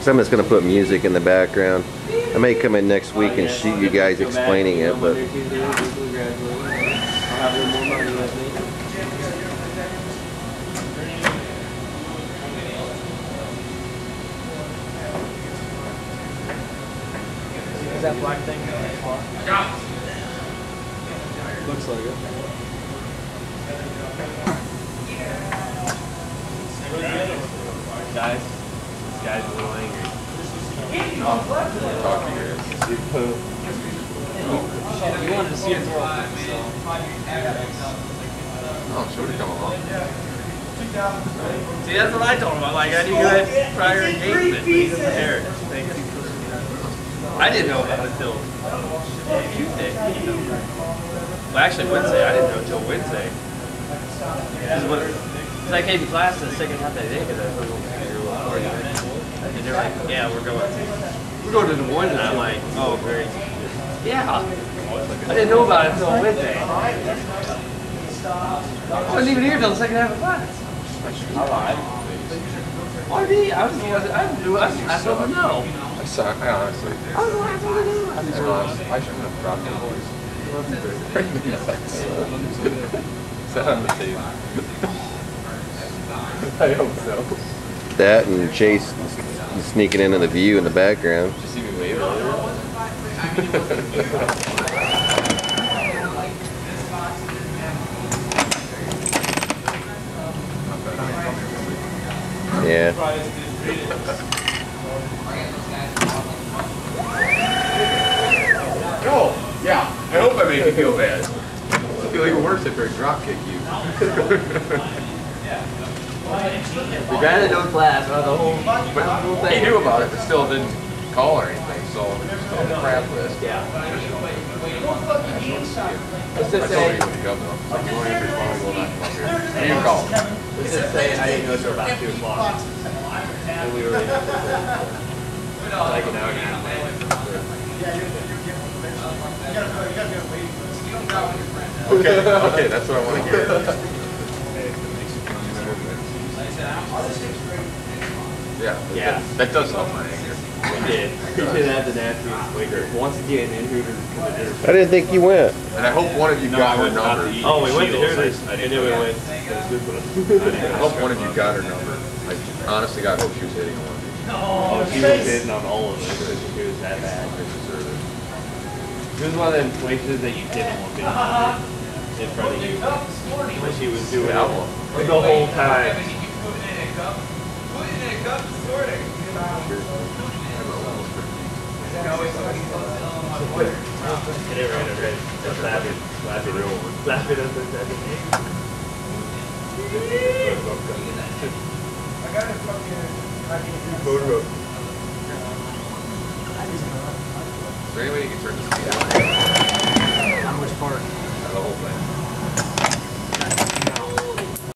because I'm just going to put music in the background. I may come in next week and shoot you guys explaining it, but is that black thing going that far? Looks like it. Guys, this guy's a little angry. You wanted to see it throw up, so. Oh, sure to come along. See, that's what I told him. Like, I knew you had prior engagement, but he doesn't care. I didn't know about it until Tuesday. Well, actually Wednesday. I didn't know until Wednesday. Because I came to class the second half of the day because I was going to figure out what I. And they're like, yeah, we're going to the one, and I'm like, oh, great. Yeah. I didn't know about it until Wednesday. I wasn't even here until the second half of class. All right. Why me? I don't know. I suck, I honestly do. I shouldn't have dropped the voice. Set on the table. I hope so. That and Chase sneaking into the view in the background. Did you see me wave earlier? Yeah. Oh, yeah. I hope I made you feel bad. I feel even worse if I dropkick you. We ran into a class about the whole thing. He knew about it, but still didn't call or anything, so it's still on the crap list. Yeah. What's this say? I told you when you come, though. I'm going to respond, will not come here. I didn't call. What's this say? I didn't know until about 2 o'clock. And we were in like an hour and a half. Okay, that's what I want to hear. Yeah, that does help my anger. We did have the nastiest flicker. Once again, in Hooters. I didn't think you went. And I hope one of you got her number. Oh, we went to Hooters. I knew we went. I hope one of you got her number. Like, honestly, God, I hope she was hitting on one of you. Oh, she was hitting on all of us. It was that bad. It was one of them places that you didn't want to be in front of you, but she was doing it the whole time. I got it. Is there any way you can turn this down?